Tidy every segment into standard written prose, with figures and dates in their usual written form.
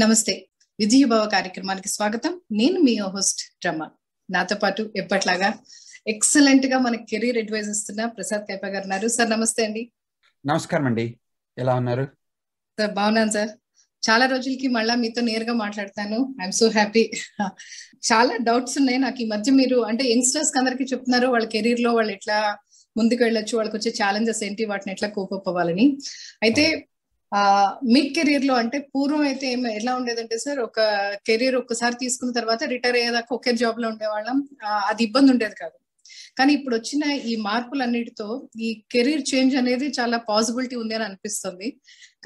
నమస్తే విజయభవ కార్యక్రమానికి స్వాగతం నేను మీ హోస్ట్ రమ నాతో పాటు ఎప్పటిలాగా ఎక్సలెంట్ గా మన కెరీర్ అడ్వైస్ ఇస్తున్న ప్రసాద్ కైపా గారు ఉన్నారు సార్ నమస్తే అండి నమస్కారం అండి ఎలా ఉన్నారు సార్ బాగున్నాను సార్ చాలా రోజులకి మళ్ళా మీతో నేరుగా మాట్లాడతాను ఐఎమ్ సో హ్యాపీ చాలా డౌట్స్ ఉన్నాయి నాకు ఈ మధ్య మీరు అంటే యంగ్స్టర్స్ అందరికీ చెప్తున్నారు వాళ్ళ కెరీర్ లో వాళ్ళు ఎట్లా ముందుకు వెళ్ళొచ్చు వాళ్ళకి వచ్చే ఛాలెంజెస్ ఏంటి వాటిని ఎట్లా కోప్ అప్ అవ్వాలని అయితే మిడ్ కెరీర్ లో అంటే పూర్వం అయితే ఎలా ఉండేదంటే సార్ ఒక కెరీర్ ఒక్కసారి తీసుకున్న తర్వాత రిటైర్ అయ్యేదాకా ఒకే జాబ్ లో ఉండేవాళ్ళం అది ఇబ్బంది ఉండేది కాదు కానీ ఇప్పుడు వచ్చిన ఈ మార్పులన్నిటితో ఈ కెరీర్ చేంజ్ అనేది చాలా పాసిబిలిటీ ఉంది అని అనిపిస్తుంది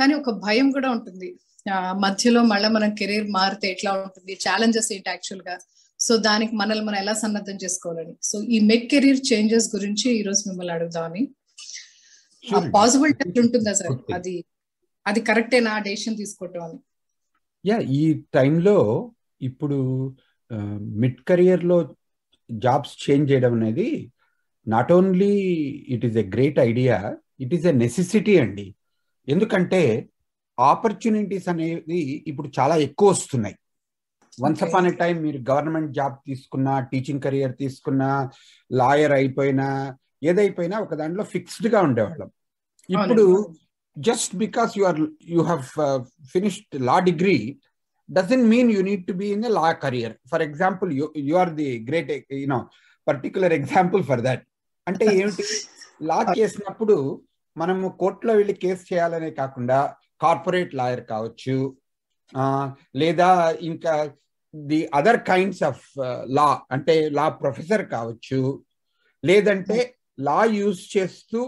కానీ ఒక భయం కూడా ఉంటుంది మధ్యలో మళ్ళీ మనం కెరీర్ మారితే ఎట్లా ఉంటుంది ఛాలెంజెస్ ఏంటి యాక్చువల్ గా సో దానికి మనల్ని మనం ఎలా సన్నద్ధం చేసుకోవాలని సో ఈ మిడ్ కెరీర్ చేంజెస్ గురించి ఈ రోజు మిమ్మల్ని అడుగుదామని పాసిబిలిటీ ఉంటుందా సార్ అది కరెక్టేనా డెసిషన్ తీసుకోవటం అని యా ఈ టైంలో ఇప్పుడు మిడ్ కెరియర్లో జాబ్స్ చేంజ్ చేయడం అనేది not only it is a great idea it is a necessity అండి ఎందుకంటే ఆపర్చునిటీస్ అనేది ఇప్పుడు చాలా ఎక్కువ వస్తున్నాయి వన్స్ అపాన్ ఎ టైం మీరు గవర్నమెంట్ జాబ్ తీసుకున్నా టీచింగ్ కెరియర్ తీసుకున్నా లాయర్ అయిపోయినా ఏదైపోయినా ఒక దాంట్లో ఫిక్స్డ్గా ఉండేవాళ్ళం ఇప్పుడు just because you have finished law degree doesn't mean you need to be in a law career for example you are the great particular example for that ante emti law chesinappudu manamu court lo velli case cheyalane kaakunda corporate lawyer kaavachu leda inka the other kinds of law ante law professor kaavachu ledante law use chestu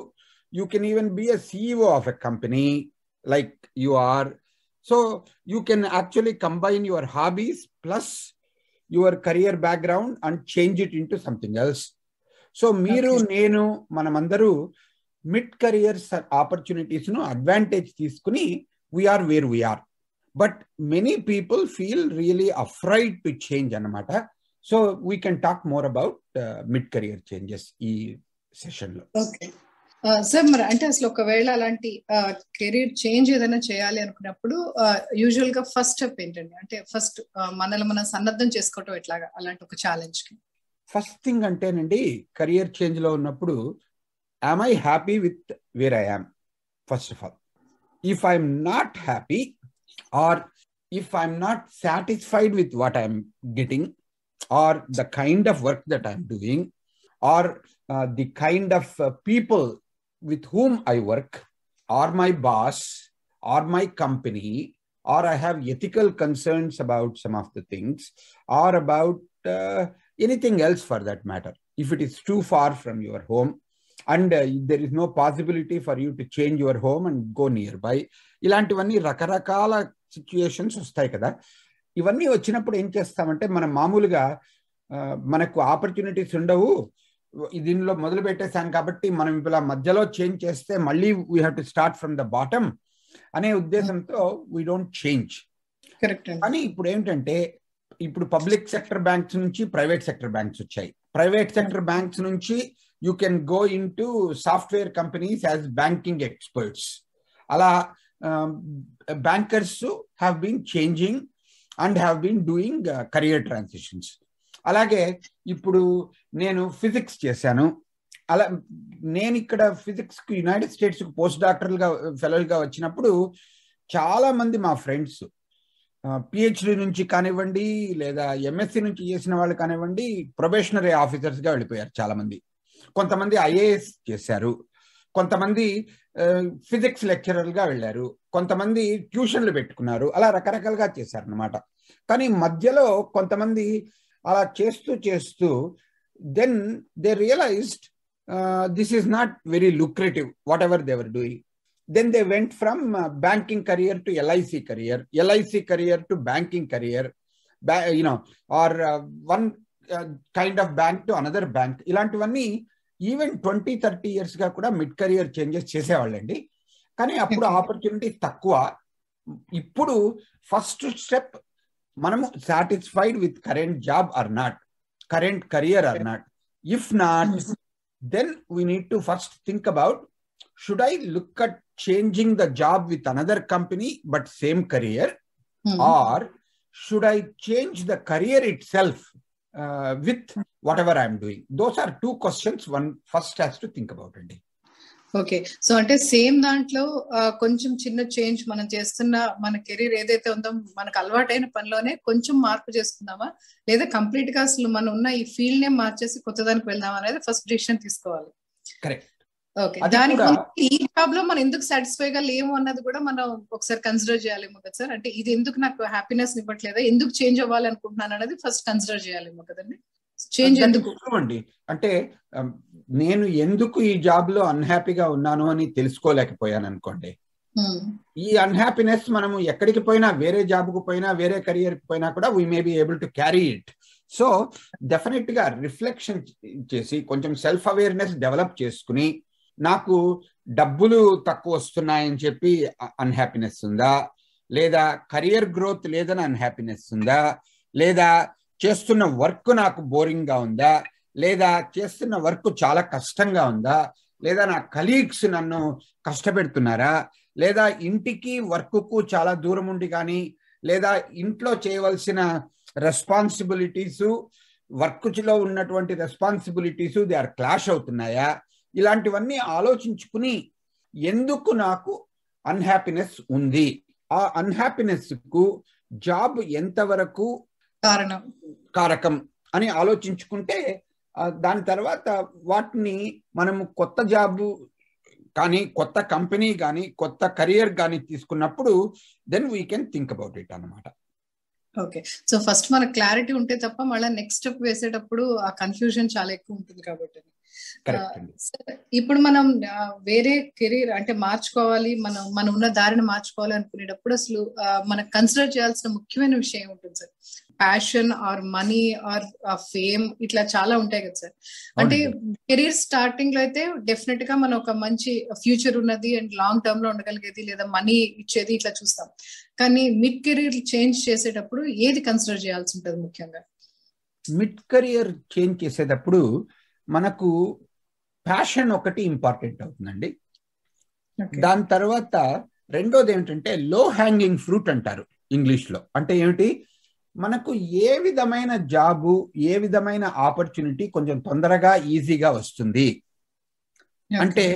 you can even be a CEO of a company like you are so you can actually combine your hobbies plus your career background and change it into something else so meeru nenu manamandaru mid career opportunities nu advantage teeskuni we are where we are but many people feel really afraid to change anamata so we can talk more about mid career changes ee session lo okay sir మరి అంటే అసలు ఒకవేళ అలాంటి career change ఏదైనా చేయాలి అనుకున్నప్పుడు usual గా first step ఏంటండి అంటే ఫస్ట్ మనల్ని మనం సన్నద్ధం చేసుకోవటం ఎట్లాగా అలాంటి ఒక ఛాలెంజ్ కి ఫస్ట్ థింగ్ అంటేనండి కెరియర్ చేంజ్ లో ఉన్నప్పుడు am I happy with where I am first of all if I'm not happy or if I'm not satisfied with what I'm getting or the kind of work that I'm doing or the kind of people with whom I work or my boss or my company or I have ethical concerns about some of the things or about anything else for that matter if it is too far from your home and there is no possibility for you to change your home and go nearby ilantivanni rakarakala situations vastayi kada ivanni ochinappudu em chestamante mana maamuluga manaku opportunities undavu దీనిలో మొదలు పెట్టేశాం కాబట్టి మనం ఇలా మధ్యలో change చేస్తే మళ్ళీ we have to start from the bottom అనే ఉద్దేశంతో వీ డోంట్ చేంజ్ కరెక్ట్ కానీ ఇప్పుడు ఏంటంటే ఇప్పుడు పబ్లిక్ సెక్టర్ బ్యాంక్స్ నుంచి ప్రైవేట్ సెక్టర్ బ్యాంక్స్ వచ్చాయి ప్రైవేట్ సెక్టర్ బ్యాంక్స్ నుంచి you can go in to software companies as banking experts అలా bankers have been changing and have been doing career transitions అలాగే ఇప్పుడు నేను ఫిజిక్స్ చేశాను అలా నేను ఇక్కడ ఫిజిక్స్ కు యునైటెడ్ స్టేట్స్ కు పోస్ట్ డాక్టర్లుగా ఫెలోలుగా వచ్చినప్పుడు చాలా మంది మా ఫ్రెండ్స్ పిహెచ్డి నుంచి కానివ్వండి లేదా ఎంఎస్సి నుంచి చేసిన వాళ్ళు కానివ్వండి ప్రొబేషనరీ ఆఫీసర్స్ గా వెళ్ళిపోయారు చాలా మంది కొంతమంది ఐఏఎస్ చేశారు కొంతమంది ఫిజిక్స్ లెక్చరర్ గా వెళ్ళారు కొంతమంది ట్యూషన్లు పెట్టుకున్నారు అలా రకరకాలుగా చేశారు అన్నమాట కానీ మధ్యలో కొంతమంది అలా చేస్తూ then they realised this is not very lucrative whatever they were doing then they went from banking career to LIC career LIC career to banking career or one kind of bank to another bank ఇలాంటివన్నీ even 20-30 years గా కూడా mid career changes చేసేవాళ్ళండి కానీ అప్పుడు opportunity తక్కువ ఇప్పుడు first step మనము satisfied with current job or not current career or not if not then we need to first think about should I look at changing the job with another company but same career or should I change the career itself with whatever I am doing? Those are two questions one first has to think about it. Okay, so ante same dantlo koncham chinna change manam chestunna mana career edaithe undo manaku alvaataina panilone koncham marpu cheskundama ledha complete ga aslu mana unna ee field ne marchesi kotta daniki veldama anade first decision teeskovali. Correct. Okay, daniki ee problem mana enduku satisfy ga lemo annadi kuda mana okasari consider cheyalemo kada sir, ante idi enduku naaku happiness ivvatleda enduku change avvali anukuntunanu anadi first consider cheyalemo kadanni. Change ఎందుకు అండి అంటే నేను ఎందుకు ఈ job లో అన్‌హ్యాపీగా ఉన్నాను అని తెలుసుకోలేకపోయాను అనుకోండి, ఈ అన్‌హ్యాపీనెస్ మనము ఎక్కడికి పోయినా వేరే జాబ్ కు పోయినా వేరే కెరీర్ కు పోయినా కూడా we may be able to carry it. So definite గా రిఫ్లెక్షన్ చేసి కొంచెం సెల్ఫ్ అవేర్నెస్ డెవలప్ చేసుకుని, నాకు డబ్బులు తక్కువ వస్తున్నాయని చెప్పి అన్‌హ్యాపీనెస్ ఉందా, లేదా కెరీర్ గ్రోత్ లేదని అన్‌హ్యాపీనెస్ ఉందా, లేదా చేస్తున్న వర్క్ నాకు బోరింగ్ గా ఉందా, లేదా చేస్తున్న వర్క్ చాలా కష్టంగా ఉందా, లేదా నా కలీగ్స్ నన్ను కష్టపెడుతున్నారా, లేదా ఇంటికి వర్క్కు చాలా దూరం ఉండి కానీ, లేదా ఇంట్లో చేయవలసిన రెస్పాన్సిబిలిటీసు వర్క్లో ఉన్నటువంటి రెస్పాన్సిబిలిటీసు దే ఆర్ క్లాష్ అవుతున్నాయా, ఇలాంటివన్నీ ఆలోచించుకుని ఎందుకు నాకు అన్‌హ్యాపీనెస్ ఉంది, ఆ అన్‌హ్యాపీనెస్కు జాబ్ ఎంతవరకు కారకం అని ఆలోచించుకుంటే, దాని తర్వాత వాటిని మనము కొత్త జాబు కానీ కొత్త కంపెనీ కానీ కొత్త కెరియర్ కానీ తీసుకున్నప్పుడు then we can think about it అన్నమాట. ఓకే, సో ఫస్ట్ మన క్లారిటీ ఉంటే తప్ప మళ్ళీ నెక్స్ట్ స్టెప్ వేసేటప్పుడు ఆ కన్ఫ్యూజన్ చాలా ఎక్కువ ఉంటుంది కాబట్టి. ఇప్పుడు మనం వేరే కెరీర్ అంటే మార్చుకోవాలి, మనం ఉన్న దారిని మార్చుకోవాలి అనుకునేటప్పుడు అసలు మనం కన్సిడర్ చేయాల్సిన ముఖ్యమైన విషయం ఉంటుంది sir. Passion or money or fame ఇట్లా చాలా ఉంటాయి కదా సార్. అంటే కెరీర్ స్టార్టింగ్ లో అయితే డెఫినెట్ గా మనం ఒక మంచి ఫ్యూచర్ ఉన్నది అండ్ లాంగ్ టర్మ్ లో ఉండగలిగేది లేదా మనీ ఇచ్చేది ఇట్లా చూస్తాం, కానీ మిడ్ కెరీర్ చేంజ్ చేసేటప్పుడు ఏది కన్సిడర్ చేయాల్సి ఉంటుంది ముఖ్యంగా? మిడ్ కెరీర్ చేంజ్ చేసేటప్పుడు మనకు ప్యాషన్ ఒకటి ఇంపార్టెంట్ అవుతుందండి. దాని తర్వాత రెండోది ఏమిటంటే లో హ్యాంగింగ్ ఫ్రూట్ అంటారు ఇంగ్లీష్లో. అంటే ఏమిటి, మనకు ఏ విధమైన జాబు ఏ విధమైన ఆపర్చునిటీ కొంచెం తొందరగా ఈజీగా వస్తుంది అంటే,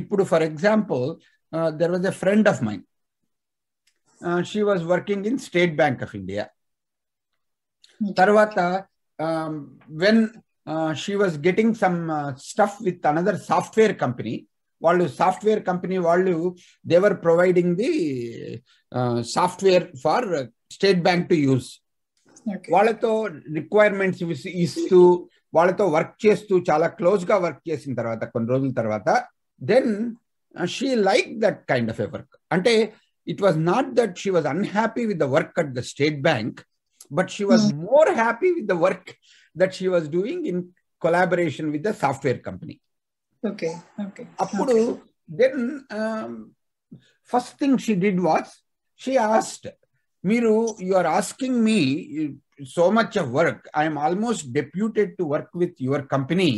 ఇప్పుడు for example there was a friend of mine, she was working in State Bank of India. తర్వాత when she was getting some stuff with another software company, వాళ్ళు సాఫ్ట్వేర్ కంపెనీ వాళ్ళు they were providing the software for state bank to use. వాళ్ళతో requirements ఇస్తూ వాళ్ళతో work చేస్తూ చాలా close గా work చేసిన తర్వాత కొన్ని రోజుల తర్వాత then she liked that kind of a work. అంటే it was not that she was unhappy with the work at the state bank, but she was more happy with the work that she was doing in collaboration with the software company. Okay. Appudu then first thing she did was she asked, "Miru, you are asking me so much of work. I am almost deputed to work with your company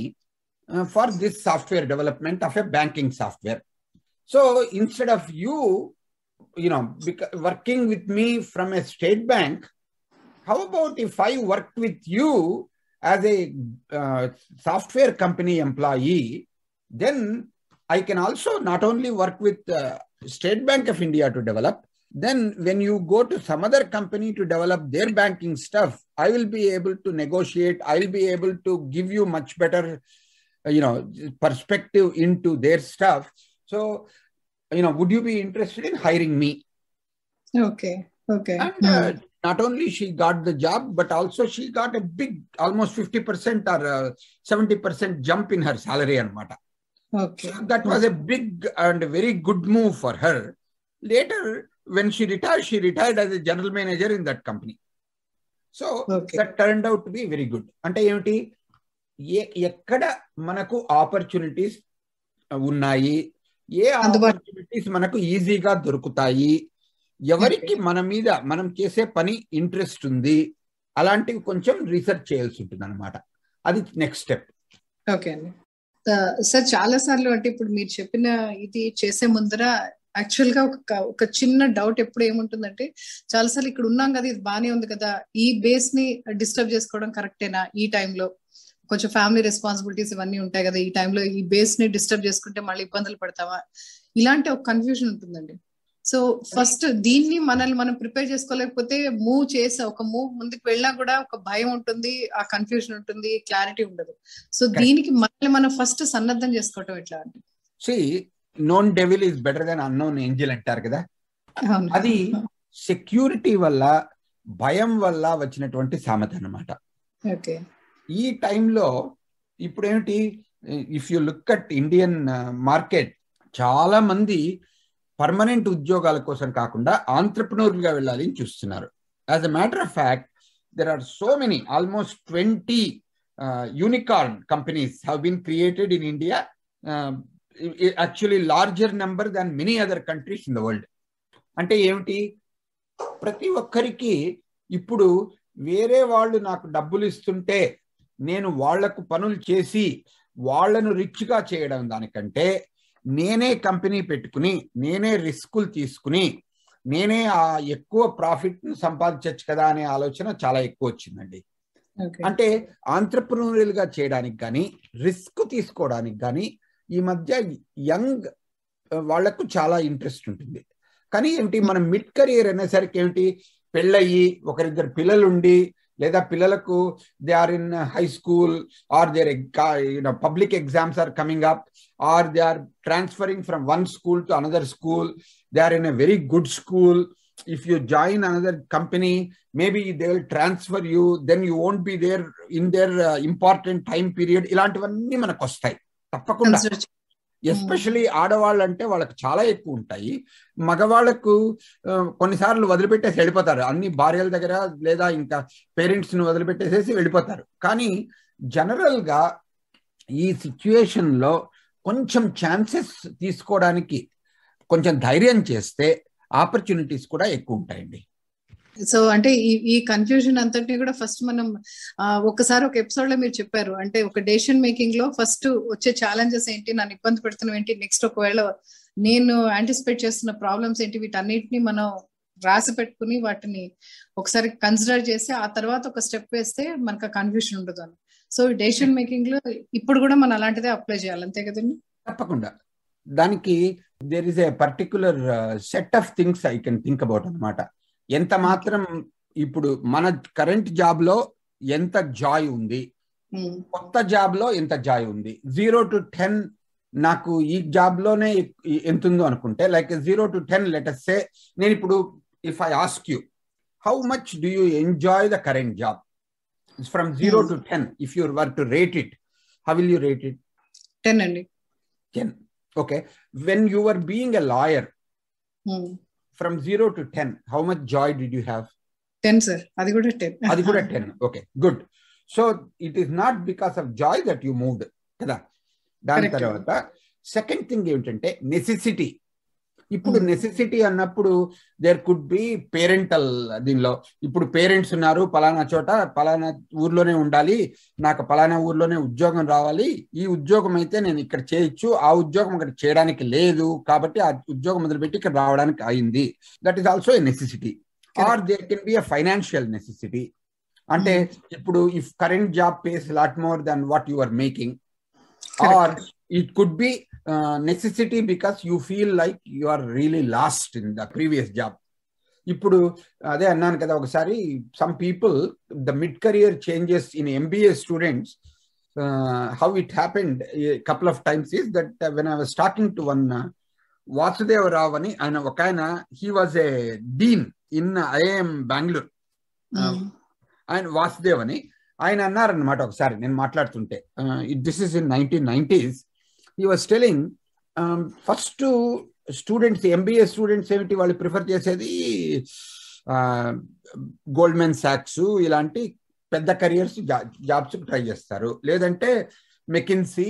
for this software development of a banking software. So instead of you know, working with me from a state bank, how about if I worked with you as a software company employee? Then I can also not only work with State Bank of India to develop, then when you go to some other company to develop their banking stuff, I will be able to negotiate, I will be able to give you much better perspective into their stuff. So would you be interested in hiring me?" Okay. And not only she got the job, but also she got a big, almost 50% or 70% jump in her salary and mata. Okay. So that was a big and very good move for her. Later, when she retired as a general manager in that company. So that turned out to be very good. Ante enti ekkada manaku opportunities unnayi, ye opportunities manaku easy ga dorukutayi, ఎవరికి మన మీద మనం చేసే పని interest ఉంది, అలాంటివి కొంచెం research చేయాల్సి ఉంటుంది అనమాట. అది నెక్స్ట్ స్టెప్. ఓకే అండి సార్, చాలా సార్లు అంటే ఇప్పుడు మీరు చెప్పిన ఇది చేసే ముందర యాక్చువల్ గా ఒక చిన్న డౌట్ ఎప్పుడు ఏముంటుందంటే, చాలాసార్లు ఇక్కడ ఉన్నాం కదా, ఇది బానే ఉంది కదా, ఈ బేస్ ని డిస్టర్బ్ చేసుకోవడం కరెక్టేనా? ఈ టైంలో కొంచెం ఫ్యామిలీ రెస్పాన్సిబిలిటీస్ ఇవన్నీ ఉంటాయి కదా, ఈ టైంలో ఈ బేస్ ని డిస్టర్బ్ చేసుకుంటే మళ్ళీ ఇబ్బందులు పడతావా? ఇలాంటి ఒక కన్ఫ్యూజన్ ఉంటుందండి. సో ఫస్ట్ దీన్ని మనల్ని మనం ప్రిపేర్ చేసుకోలేకపోతే మూవ్ చేసా, ఒక మూవ్ ముందుకు వెళ్ళినా కూడా ఒక భయం ఉంటుంది, ఆ కన్ఫ్యూజన్ ఉంటుంది, క్లారిటీ ఉండదు. సో దీనికి మనల్ని మనం ఫస్ట్ సన్నద్ధం చేసుకోవటం ఎట్లా అంటే, see known devil is better than unknown angel అంటారు కదా, అది సెక్యూరిటీ వల్ల భయం వల్ల వచ్చినటువంటి సామెత అన్నమాట. ఓకే, ఈ టైంలో ఇప్పుడు ఏమిటి, if you look at Indian market, చాలా మంది పర్మనెంట్ ఉద్యోగాల కోసం కాకుండా ఆంట్రప్రెన్యూర్లుగా వెళ్ళాలి అని చూస్తున్నారు. As a matter of fact, there are so many, almost 20 unicorn companies have been created in India, actually larger number than many other countries in the world. అంటే ఏమిటి, ప్రతి ఒక్కరికి ఇప్పుడు వేరే వాళ్ళు నాకు డబ్బులు ఇస్తుంటే నేను వాళ్లకు పనులు చేసి వాళ్లను రిచ్గా చేయడం దానికంటే, నేనే కంపెనీ పెట్టుకుని నేనే రిస్కులు తీసుకుని నేనే ఆ ఎక్కువ ప్రాఫిట్ సంపాదించవచ్చు కదా అనే ఆలోచన చాలా ఎక్కువ వచ్చిందండి. అంటే ఆంట్రప్రెన్యూరియల్ గా చేయడానికి కానీ రిస్క్ తీసుకోవడానికి కానీ ఈ మధ్య యంగ్ వాళ్లకు చాలా ఇంట్రెస్ట్ ఉంటుంది. కానీ ఏమిటి, మనం మిడ్ కెరియర్ అనేసరికి ఏమిటి, పెళ్ళయి ఒకరిద్దరు పిల్లలుండి, లేదా పిల్లలకు they are in high school or their public exams are coming up or they are transferring from one school to another school, they are in a very good school, if you join another company maybe they will transfer you, then you won't be there in their important time period. ఇలాంటివన్నీ మనకు వస్తాయి తప్పకుండా. Especially ఆడవాళ్ళు అంటే వాళ్ళకి చాలా ఎక్కువ ఉంటాయి. మగవాళ్లకు కొన్నిసార్లు వదిలిపెట్టేసి వెళ్ళిపోతారు, అన్ని భార్యల దగ్గర లేదా ఇంకా పేరెంట్స్ని వదిలిపెట్టేసేసి వెళ్ళిపోతారు. కానీ జనరల్గా ఈ సిచ్యుయేషన్లో కొంచెం ఛాన్సెస్ తీసుకోవడానికి కొంచెం ధైర్యం చేస్తే ఆపర్చునిటీస్ కూడా ఎక్కువ ఉంటాయండి. సో అంటే ఈ కన్ఫ్యూజన్ అంతటి కూడా ఫస్ట్ మనం ఒకసారి ఒక ఎపిసోడ్ లో మీరు చెప్పారు, అంటే ఒక డెసిషన్ మేకింగ్ లో ఫస్ట్ వచ్చే ఛాలెంజెస్ ఏంటి, నన్ను ఇబ్బంది పెడుతున్నవి ఏంటి, నెక్స్ట్ ఒకవేళ నేను యాంటిసిపేట్ చేస్తున్న ప్రాబ్లమ్స్ ఏంటి, వీటన్నిటిని మనం రాసి పెట్టుకుని వాటిని ఒకసారి కన్సిడర్ చేసి ఆ తర్వాత ఒక స్టెప్ వేస్తే మనకు ఆ కన్ఫ్యూజన్ ఉండదు అని. సో డెసిషన్ మేకింగ్ లో ఇప్పుడు కూడా మనం అలాంటిదే అప్లై చేయాలి, అంతే కదండి? తప్పకుండా. దానికి there is a particular set of things I can think about అన్నమాట. ఎంత మాత్రం ఇప్పుడు మన కరెంట్ జాబ్ లో ఎంత జాయ్ ఉంది, కొత్త జాబ్ లో ఎంత జాయ్ ఉంది, 0 to 10 నాకు ఈ జాబ్ లోనే ఎంత ఉందో అనుకుంటే, లైక్ 0 to 10 లెటర్స్ సే, నేను ఇప్పుడు if I ask you how much do you enjoy the current job from 0 to 10, if you were to rate it, how will you rate it? 10 అండి. 10. Okay, when you are being a lawyer, from 0 to 10, how much joy did you have? 10, sir. Adi kuda 10. Okay, good. So it is not because of joy that you moved kada. Dan tarvata second thing entante necessity. Ippudu necessity annappudu there could be parental dinlo, ippudu parents unnaru palana chota palana urlone undali, naaku palana urlone udyogam raavali, ee udyogam aithe nenu ikkada cheyachu, aa udyogam ikkada cheyadaniki ledu kabatti aa udyogam modalu petti ikkada ravadaniki ayindi, that is also a necessity. Or there can be a financial necessity, ante ippudu if current job pays a lot more than what you are making. Or it could be necessity because you feel like you are really lost in the previous job. Ippudu ade annanu kada okasari, some people the mid career changes in MBA students, how it happened a couple of times is that when I was talking to one Vasudeva Rao ani ana okayana, he was a dean in IIM Bangalore, and Vasudeva ani ఆయన అన్నారు అన్నమాట ఒకసారి నేను మాట్లాడుతుంటే, this is in 1990s, he was telling first students, MBA students ఏమిటి వాళ్ళు prefer చేసేది, Goldman socks ఇలాంటి పెద్ద కెరియర్స్ జాబ్స్ ట్రై చేస్తారు, లేదంటే మెకిన్సీ,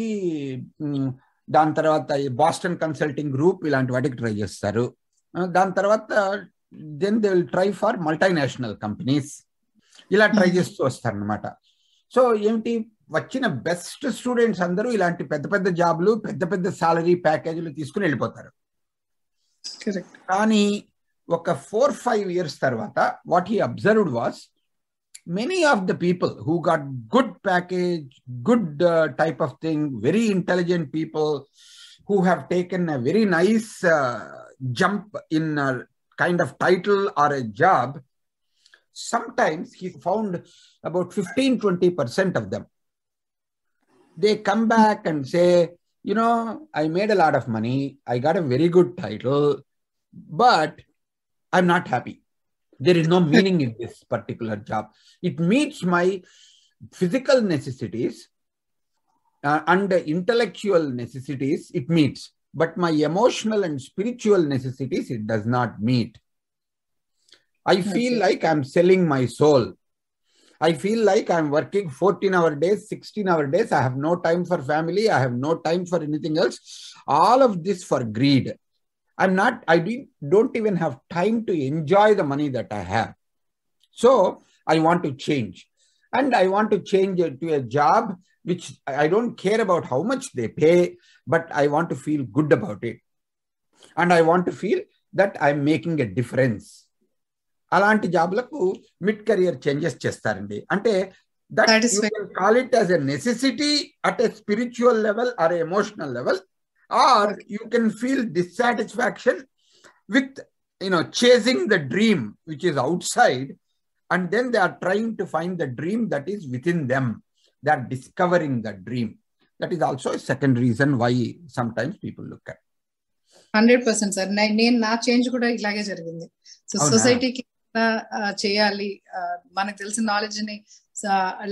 దాని తర్వాత బాస్టన్ కన్సల్టింగ్ గ్రూప్ ఇలాంటి వాటికి ట్రై చేస్తారు, దాని తర్వాత then they will try for multinational companies, ఇలా ట్రై చేస్తూ వస్తారనమాట. సో ఏమిటి, వచ్చిన బెస్ట్ స్టూడెంట్స్ అందరూ ఇలాంటి పెద్ద పెద్ద జాబ్లు పెద్ద పెద్ద సాలరీ ప్యాకేజీలు తీసుకుని వెళ్ళిపోతారు. కరెక్ట్. కానీ ఒక 4-5 years తర్వాత what he observed was many of the people who got good package, good type of thing, very intelligent people who have taken a very nice jump in a kind of title or a job, sometimes he found about 15-20% of them, they come back and say, you know, I made a lot of money, I got a very good title, but I'm not happy. There is no meaning in this particular job. It meets my physical necessities and intellectual necessities it meets, but my emotional and spiritual necessities it does not meet. I feel like I'm selling my soul. I feel like I'm working 14-hour days, 16-hour days. I have no time for family. I have no time for anything else. All of this for greed. I'm not, I don't even have time to enjoy the money that I have. So I want to change, and I want to change to a job which I don't care about how much they pay, but I want to feel good about it, and I want to feel that I'm making a difference. Alanti job laku mid-career changes chestarandi. Ante that you can call it as a necessity at a spiritual level or emotional level. Or you can feel dissatisfaction with, you know, chasing the dream which is outside, and then they are trying to find the dream that is within them. They are discovering that dream. That is also a second reason why sometimes people look at 100% sir. Na change kuda ilage jarigindi. So society ki cheyali manaku telసిన knowledge ni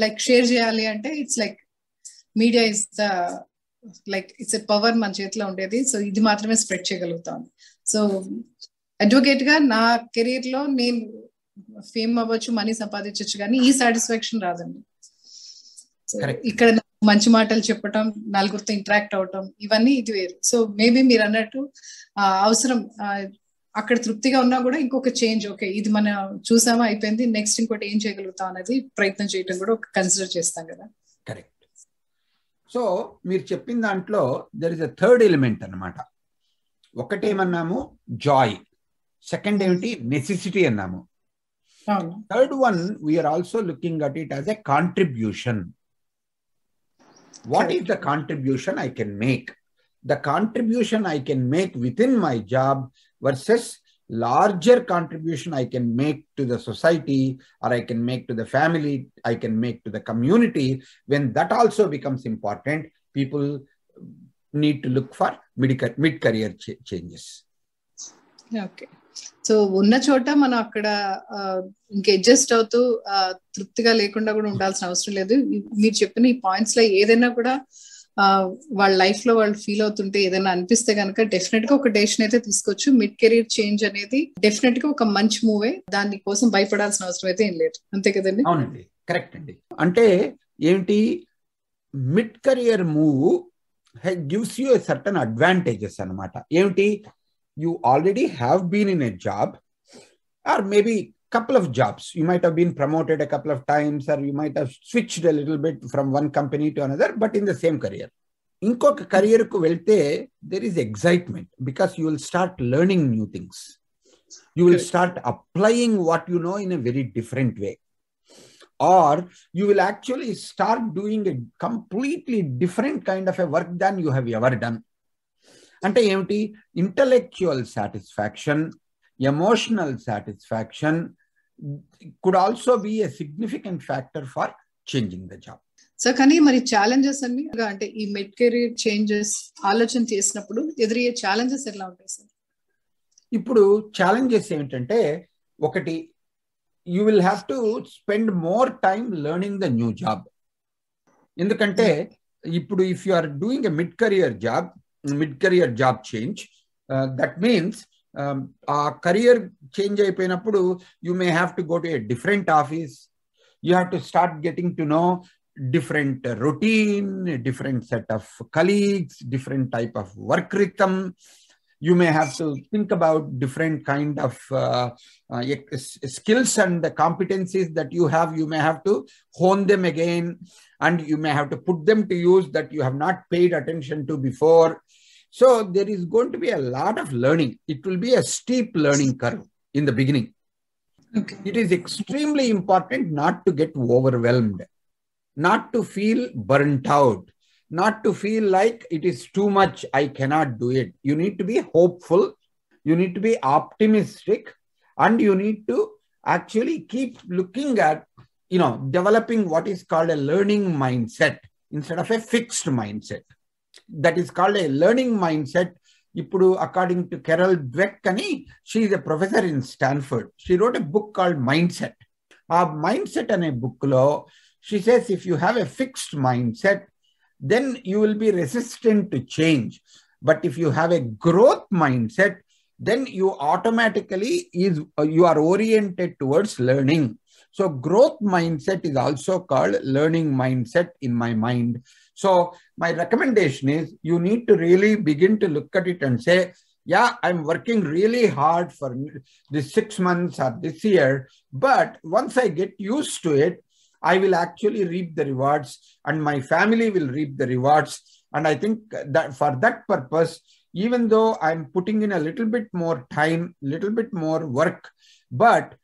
like share cheyali ante it's like media is the like it's a power మన చేతిలో ఉండేది. So ఇది మాత్రమే spread చేయగలుగుతాం. So advocate గా నా career లో నేను ఫేమ్ అవ్వచ్చు, మనీ సంపాదించవచ్చు, కానీ ఈ సాటిస్ఫాక్షన్ రాదండి. ఇక్కడ మంచి మాటలు చెప్పటం, నలుగురితో ఇంటరాక్ట్ అవటం, ఇవన్నీ ఇది వేరు. సో మేబీ మీరు అన్నట్టు అవసరం అక్కడ తృప్తిగా ఉన్నా కూడా ఇంకొక చేంజ్, ఓకే ఇది మనం చూసామా అయిపోయింది, నెక్స్ట్ ఇంకోటి ఏం చేయగలుగుతాం అనేది ప్రయత్నం చేయడం కూడా కన్సిడర్ చేస్తాం కదా. కరెక్ట్. సో మీరు చెప్పిన దాంట్లో there is a third element అనమాట. ఒకటేమన్నాము జాయ్, సెకండ్ ఏమిటి నెసెసిటీ అన్నాము, third one we are also looking at it as a contribution. What is the contribution I can make? The contribution I can make within my job versus larger contribution I can make to the society, or I can make to the family, I can make to the community. When that also becomes important, people need to look for mid-career changes. Okay. So ఉన్న చోట మనం అక్కడ ఇంకా adjust అవుతూ తృప్తిగా లేకుండా కూడా ఉండాల్సిన అవసరం లేదు. మీరు చెప్పిన ఈ పాయింట్స్ లో ఏదైనా కూడా వాళ్ళ లైఫ్ లో వాళ్ళు ఫీల్ అవుతుంటే ఏదైనా అనిపిస్తే కనుక డెఫినెట్ గా ఒక డెసిషన్ అయితే తీసుకోవచ్చు. మిడ్ కెరీర్ చేంజ్ అనేది డెఫినెట్ గా ఒక మంచి మూవే, దాని కోసం భయపడాల్సిన అవసరం అయితే ఏం లేదు. అంతే కదండి? అవునండి, కరెక్ట్ అండి. అంటే ఏంటి, mid career move gives you a certain advantages అనమాట. ఏమిటి, you already have been in a job, or maybe couple of jobs, you might have been promoted a couple of times, or you might have switched a little bit from one company to another, but in the same career. Inkoka career ku velte there is excitement, because you will start learning new things, you will start applying what you know in a very different way, or you will actually start doing a completely different kind of a work than you have ever done. Ante emti, intellectual satisfaction, emotional satisfaction could also be a significant factor for changing the job. So kani mari challenges anni ante ee mid career changes ఆలోచన చేసినప్పుడు ఎదురయ్యే challenges ఎలా ఉంటాయి sir? ఇప్పుడు challenges ఏంటంటే, ఒకటి you will have to spend more time learning the new job. ఎందుకంటే ఇప్పుడు if you are doing a mid career job change, that means career change అయిపోయినప్పుడు you may have to go to a different office, you have to start getting to know different routine, different set of colleagues, different type of work rhythm. You may have to think about different kind of skills and the competencies that you have. You may have to hone them again, and you may have to put them to use that you have not paid attention to before. So there is going to be a lot of learning. It will be a steep learning curve in the beginning. Okay. It is extremely important not to get overwhelmed, not to feel burnt out, not to feel like it is too much, I cannot do it. You need to be hopeful, you need to be optimistic, and you need to actually keep looking at, you know, developing what is called a learning mindset instead of a fixed mindset. That is called a learning mindset. According to Carol Dweck, she is a professor in Stanford. She wrote a book called Mindset. Mindset ane book, she says, if you have a fixed mindset, then you will be resistant to change. But if you have a growth mindset, then you automatically you are oriented towards learning. So growth mindset is also called learning mindset in my mind. So my recommendation is you need to really begin to look at it and say, yeah, I'm working really hard for this 6 months or this year, but once I get used to it, I will actually reap the rewards and my family will reap the rewards. And I think that for that purpose, even though I'm putting in a little bit more time, little bit more work, but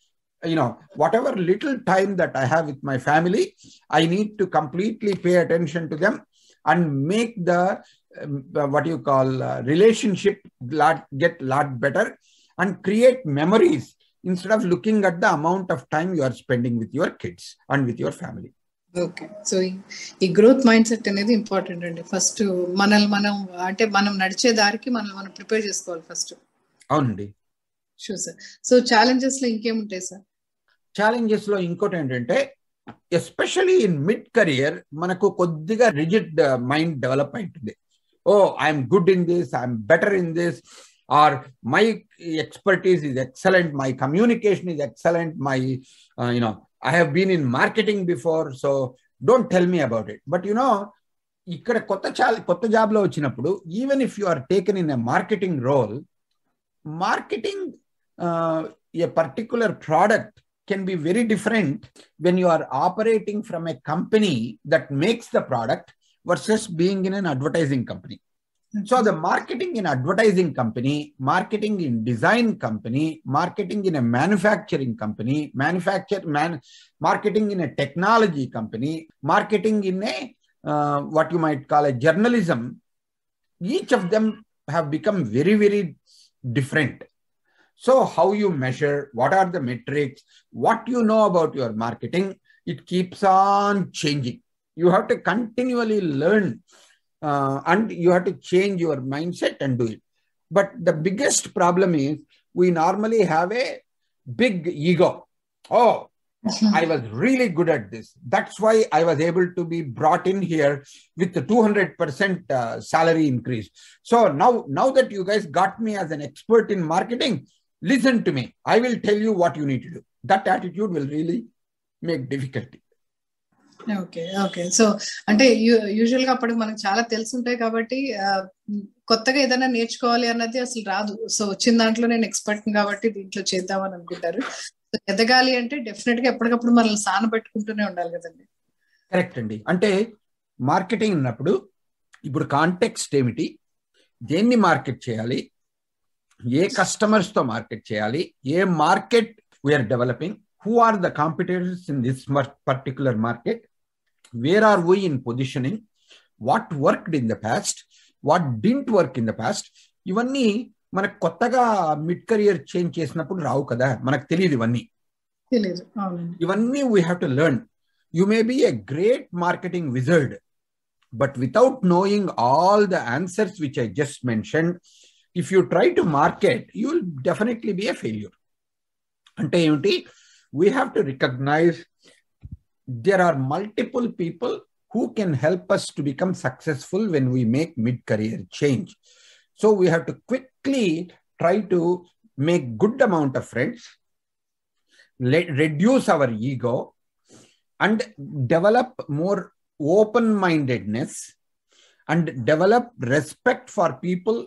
you know, whatever little time that I have with my family, I need to completely pay attention to them and make the, relationship get a lot better and create memories instead of looking at the amount of time you are spending with your kids and with your family. Okay. So, the growth mindset is important. First, manam prepare chesukovali first. Avunandi. Sure, sir. So, challenges lo inkem untayi, sir? Challenges lo inkoti entante, especially in mid-career, manaku koddiga rigid mind development undi. Oh, I am good in this, I am better in this, or my expertise is excellent, my communication is excellent, my, I have been in marketing before, so don't tell me about it. But you know, ikkada kotta job lo vachinappudu, even if you are taken in a marketing role, marketing a particular product can be very different when you are operating from a company that makes the product versus being in an advertising company. So the marketing in advertising company, marketing in design company, marketing in a manufacturing company, marketing in a technology company, marketing in a what you might call a journalism, each of them have become very, very different. So how you measure, what are the metrics, what you know about your marketing, it keeps on changing. You have to continually learn and you have to change your mindset and do it. But the biggest problem is we normally have a big ego. Oh, I was really good at this. That's why I was able to be brought in here with the 200% salary increase. So now that you guys got me as an expert in marketing, listen to me. I will tell you what you need to do. That attitude will really make difficulty. Okay, okay. So, ante usually ka appudu manaku chaala telusuntayi kabatti kottaga edaina neerchukovali annadi asalu raadu. So, chinna dantlo nenu expert kabatti deentlo cheddam ani anukuntaru. ఎదగాలి అంటే definite గా ఎప్పటికప్పుడు మనల్ని సాన పెట్టుకుంటూనే ఉండాలి కదండి. Correct అండి. అంటే మార్కెటింగ్ అన్నప్పుడు ఇప్పుడు కాంటెక్స్ట్ ఏమిటి, దేన్ని మార్కెట్ చేయాలి, ఏ కస్టమర్స్ తో మార్కెట్ చేయాలి, ఏ market we're developing, who are the competitors in this particular market, where are we in positioning, what worked in the past, what didn't work in the past, ఇవన్నీ మనకు కొత్తగా mid career change చేసినప్పుడు రావు కదా, మనకు తెలియదు ఇవన్నీ. ఇవన్నీ we have to learn. You may be a great marketing wizard, but without knowing all the answers which I just mention, if you try to market you will definitely be a failure. అంటే ఏమిటి, we have to recognise there are multiple people who can help us to become successful when we make mid career change. So we have to quickly try to make good amount of friends, reduce our ego and develop more open-mindedness and develop respect for people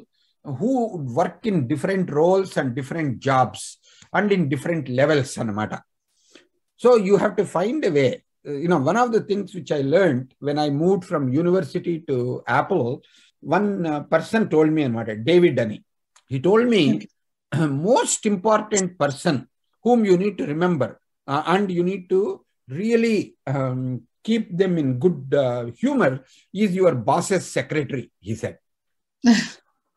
who work in different roles and different jobs and in different levels anamata. So you have to find a way. You know, one of the things which I learned when I moved from university to Apple one person told me, David Dunny, he told me, most important person whom you need to remember and you need to really keep them in good humor is your boss's secretary, he said.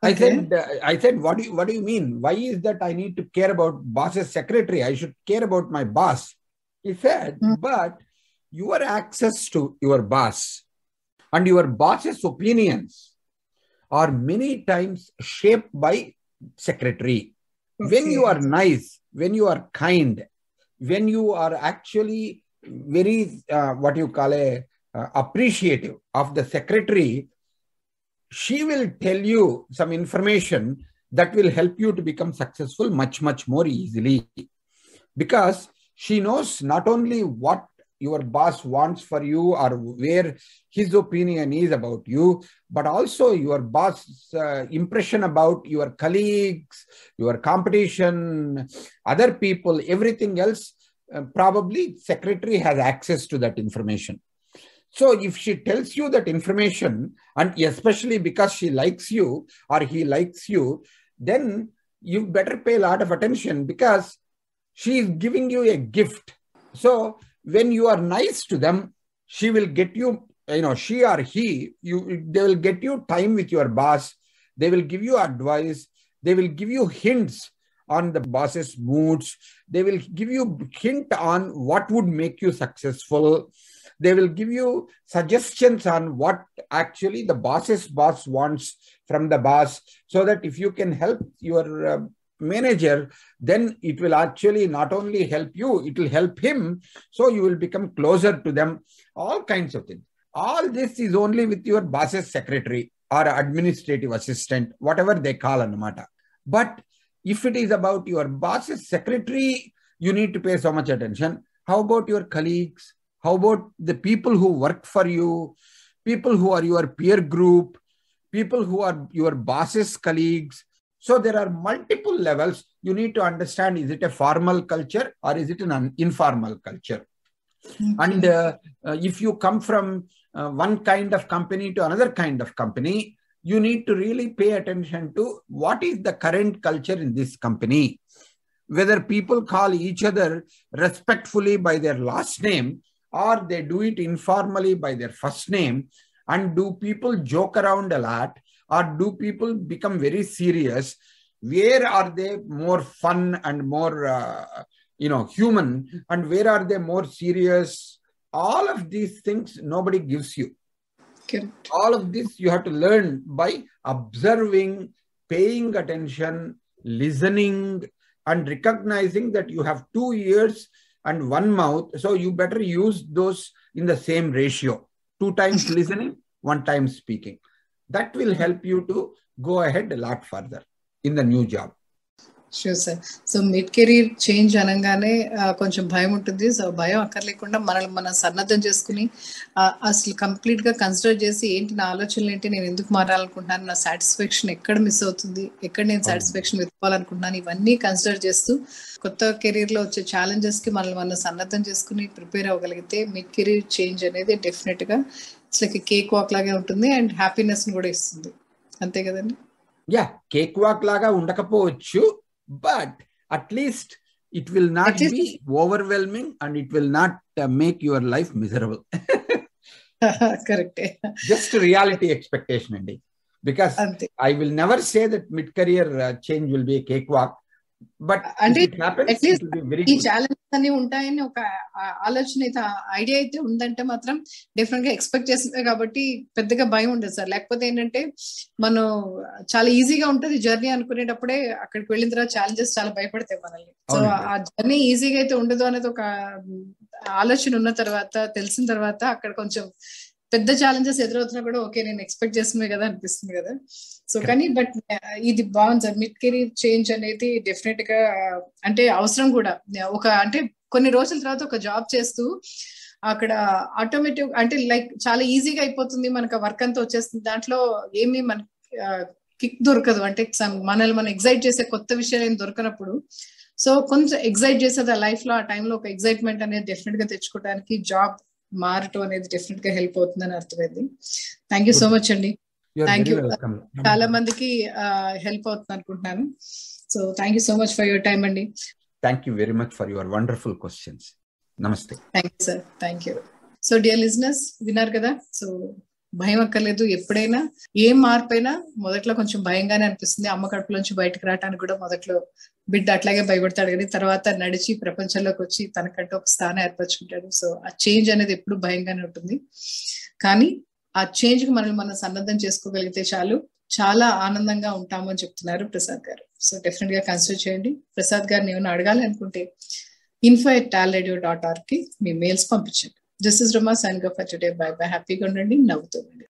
Okay. I said, what do you mean? Why is that I need to care about boss's secretary? I should care about my boss. He said, but your access to your boss and your boss's opinions are many times shaped by secretary. Okay. When you are nice, when you are kind, when you are actually very, appreciative of the secretary, she will tell you some information that will help you to become successful much, much more easily. Because she knows not only what your boss wants for you or where his opinion is about you, but also your boss's impression about your colleagues, your competition, other people, everything else. Probably secretary has access to that information. So if she tells you that information, and especially because she likes you or he likes you, then you better pay a lot of attention because she is giving you a gift. So when you are nice to them, she will get you, she or he, they will get you time with your boss. They will give you advice. They will give you hints on the boss's moods. They will give you hint on what would make you successful. They will give you suggestions on what actually the boss's boss wants from the boss, so that if you can help your manager, then it will actually not only help you, it will help him. So you will become closer to them, all kinds of things. All this is only with your boss's secretary or administrative assistant, whatever they call Anamata. But if it is about your boss's secretary, you need to pay so much attention. How about your colleagues? How about the people who work for you, people who are your peer group, people who are your boss's colleagues? So there are multiple levels. You need to understand, is it a formal culture or is it an informal culture? Okay. And if you come from one kind of company to another kind of company, you need to really pay attention to what is the current culture in this company, whether people call each other respectfully by their last name, or they do it informally by their first name. And do people joke around a lot, or do people become very serious? Where are they more fun and more, human? And where are they more serious? All of these things nobody gives you. Okay. All of this you have to learn by observing, paying attention, listening, and recognizing that you have 2 ears and 1 mouth. So you better use those in the same ratio. 2 times listening, 1 time speaking. That will help you to go ahead a lot further in the new job. Sure, sir. So mid-career change anangane koncham bhayam untundi. So bhayam akkarlekunda mana sannadham cheskuni asalu complete ga consider chesi enti na aalochanalenti enti nenu enduku maaralanukuntunnanu, na satisfaction ekkada miss avutundi, ekkada nenu satisfaction vetukovalanuntunnanu, ivanni consider chestu kotta career lo vache challenges ki mana sannadham cheskuni prepare avagaligite mid-career change anedi definite ga it's like a cake walk laga untundi and happiness ni kuda istundi. Ante kadandi? Yeah, cake walk laga undakapochu. But at least it will not be overwhelming and it will not make your life miserable. Correct. Just reality expectation indeed. Because I will never say that mid-career change will be a cakewalk. But if it happens, at least it will be very good. Challenge idea different expect easy journey challenges so journey easy పెద్ద challenges ఎదురవుతున్నా కూడా okay నేను expect చేస్తున్నా కదా అనిపిస్తుంది కదా. So కానీ but ఇది బాగుంది సార్, మిడ్ కెరీర్ చేంజ్ అనేది డెఫినెట్ గా అంటే అవసరం కూడా. ఒక అంటే కొన్ని రోజుల తర్వాత ఒక జాబ్ చేస్తూ అక్కడ ఆటోమేటిక్ అంటే లైక్ చాలా ఈజీగా అయిపోతుంది, మనకు వర్క్ అంతా వచ్చేస్తుంది, దాంట్లో ఏమి మన కిక్ దొరకదు. అంటే మనల్ని మనం ఎగ్జైట్ చేసే కొత్త విషయాలు ఏం దొరకనప్పుడు సో కొంచెం ఎగ్జైట్ చేసేది ఆ లైఫ్ లో, ఆ టైంలో ఒక ఎగ్జైట్మెంట్ అనేది డెఫినెట్ గా తెచ్చుకోవడానికి జాబ్ మారటం అనేది డెఫినెట్ గా హెల్ప్ అవుతుందని అర్థమైంది. థ్యాంక్ యూ సో మచ్ అండి. Thank you. Chaala mandiki help avutund anukuntunanu. So thank you so much for your time andi. Thank you very much for your wonderful questions. Namaste. Thank you sir. Thank you. So dear listeners, విన్నారు కదా, so భయం అక్కర్లేదు. ఎప్పుడైనా ఏ మార్పైనా మొదట్లో కొంచెం భయంగానే అనిపిస్తుంది. అమ్మ కడుపులోంచి బయటకు రావడానికి కూడా మొదట్లో బిడ్డ అట్లాగే భయపడతాడు, కానీ తర్వాత నడిచి ప్రపంచంలోకి వచ్చి తనకంటే ఒక స్థానం ఏర్పరచుకుంటాడు. సో ఆ చేంజ్ అనేది ఎప్పుడు భయంగానే ఉంటుంది, కానీ ఆ చేంజ్ కి మనల్ని మనం సన్నద్ధం చేసుకోగలిగితే చాలు, చాలా ఆనందంగా ఉంటాము అని చెప్తున్నారు ప్రసాద్ గారు. సో డెఫినెట్ గా కన్సిడర్ చేయండి. ప్రసాద్ గారిని ఏమైనా అడగాలి అనుకుంటే info@talradio.org కి మీ మెయిల్స్ పంపించండి. This is Rama signing off for today. Bye bye. Happy Gunrani. Navuthundi.